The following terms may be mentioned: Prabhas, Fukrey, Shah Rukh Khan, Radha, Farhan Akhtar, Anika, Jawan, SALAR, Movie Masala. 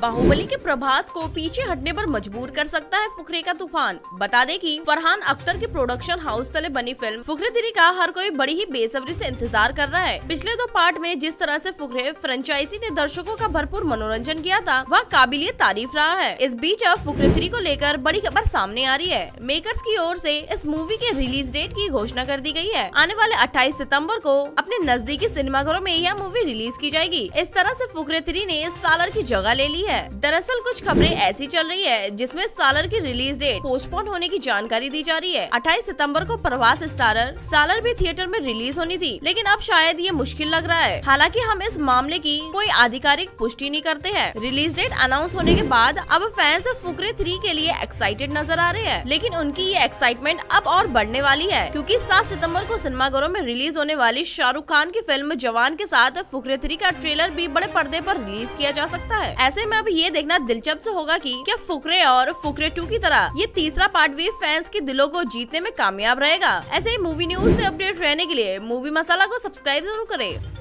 बाहुबली के प्रभास को पीछे हटने पर मजबूर कर सकता है फुकरे का तूफान। बता दें कि फरहान अख्तर की प्रोडक्शन हाउस तले बनी फिल्म फुकरे 3 का हर कोई बड़ी ही बेसब्री से इंतजार कर रहा है। पिछले 2 पार्ट में जिस तरह से फुकरे फ्रेंचाइजी ने दर्शकों का भरपूर मनोरंजन किया था वह काबिलियत तारीफ रहा है। इस बीच अब फुकरे 3 को लेकर बड़ी खबर सामने आ रही है। मेकर्स की ओर से इस मूवी के रिलीज डेट की घोषणा कर दी गयी है। आने वाले 28 सितम्बर को अपने नजदीकी सिनेमाघरों में यह मूवी रिलीज की जाएगी। इस तरह से फुकरे 3 ने सालार की जगह ले ली है। दरअसल कुछ खबरें ऐसी चल रही है जिसमें सालार की रिलीज डेट पोस्टपोन होने की जानकारी दी जा रही है। 28 सितंबर को प्रभास स्टारर सालार भी थिएटर में रिलीज होनी थी, लेकिन अब शायद ये मुश्किल लग रहा है। हालांकि हम इस मामले की कोई आधिकारिक पुष्टि नहीं करते हैं। रिलीज डेट अनाउंस होने के बाद अब फैंस फुकरे 3 के लिए एक्साइटेड नजर आ रहे हैं, लेकिन उनकी ये एक्साइटमेंट अब और बढ़ने वाली है क्योंकि 7 सितंबर को सिनेमाघरों में रिलीज होने वाली शाहरुख खान की फिल्म जवान के साथ फुकरे 3 का ट्रेलर भी बड़े पर्दे पर रिलीज किया जा सकता है। ऐसे में अब ये देखना दिलचस्प होगा कि क्या फुकरे और फुकरे 2 की तरह ये तीसरा पार्ट भी फैंस के दिलों को जीतने में कामयाब रहेगा। ऐसे ही मूवी न्यूज से अपडेट रहने के लिए मूवी मसाला को सब्सक्राइब जरूर करें।